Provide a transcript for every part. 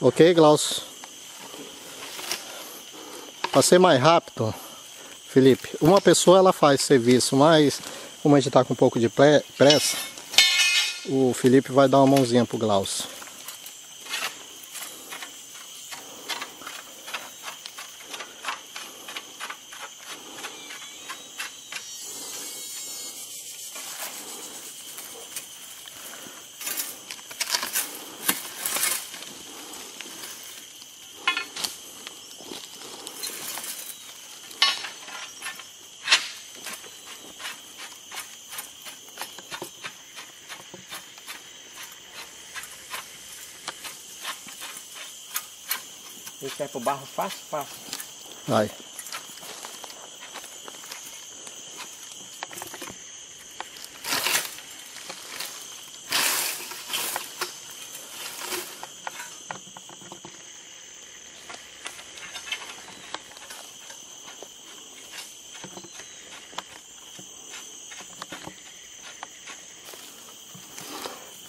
Ok, Glaucio? Para ser mais rápido, Felipe, uma pessoa ela faz serviço, mas como a gente está com um pouco de pressa, o Felipe vai dar uma mãozinha pro Glaucio. Isso é pro barro fácil, fácil. Vai.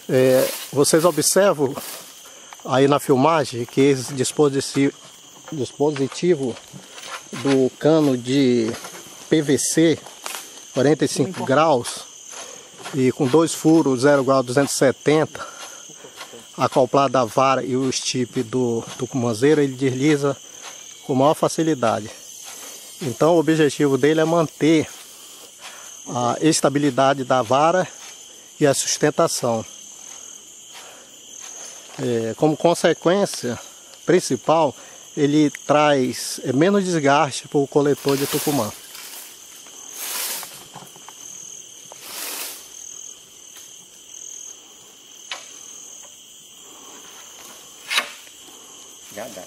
É, vocês observam aí na filmagem que esse dispositivo do cano de PVC 45 graus e com dois furos 0 grau 270 acoplado à vara e o estipe do tucumanzeiro, ele desliza com maior facilidade. Então o objetivo dele é manter a estabilidade da vara e a sustentação. Como consequência principal, ele traz menos desgaste para o coletor de Tucumã. Já dá.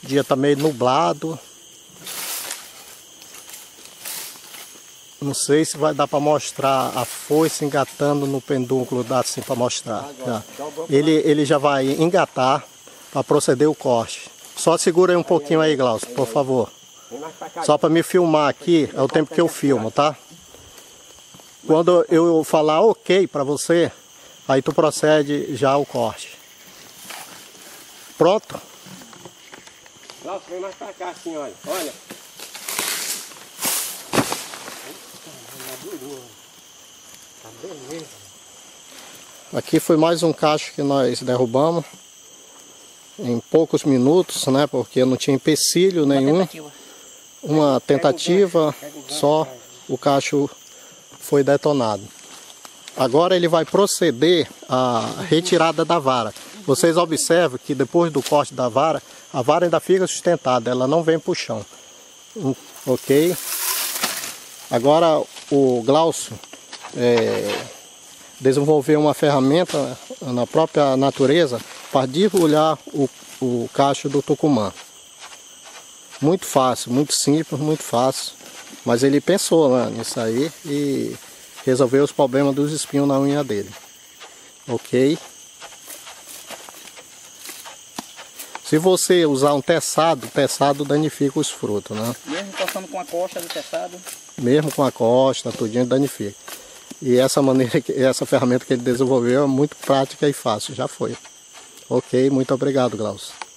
O dia está meio nublado, não sei se vai dar para mostrar a foice engatando no pendúnculo, dá assim para mostrar. Ele já vai engatar para proceder o corte. Só segura aí um pouquinho aí, Glaucio, por favor, só para me filmar aqui, é o tempo que eu filmo, tá? Quando eu falar ok para você, aí tu procede já o corte. Pronto? Nossa, vem mais pra cá assim, olha. Olha. Tá beleza. Aqui foi mais um cacho que nós derrubamos em poucos minutos, né? Porque não tinha empecilho nenhum. Uma tentativa só, o cacho foi detonado. Agora ele vai proceder à retirada da vara. Vocês observam que depois do corte da vara, a vara ainda fica sustentada, ela não vem para o chão. Ok? Agora o Glaucio desenvolveu uma ferramenta na própria natureza para divulgar o cacho do Tucumã. Muito fácil, muito simples, muito fácil. Mas ele pensou, né, nisso aí e resolveu os problemas dos espinhos na unha dele. Ok? Se você usar um teçado, o teçado danifica os frutos, né? Mesmo passando com a costa do teçado? Mesmo com a costa, tudinho danifica. E essa maneira, essa ferramenta que ele desenvolveu é muito prática e fácil, já foi. Ok, muito obrigado, Glaucio.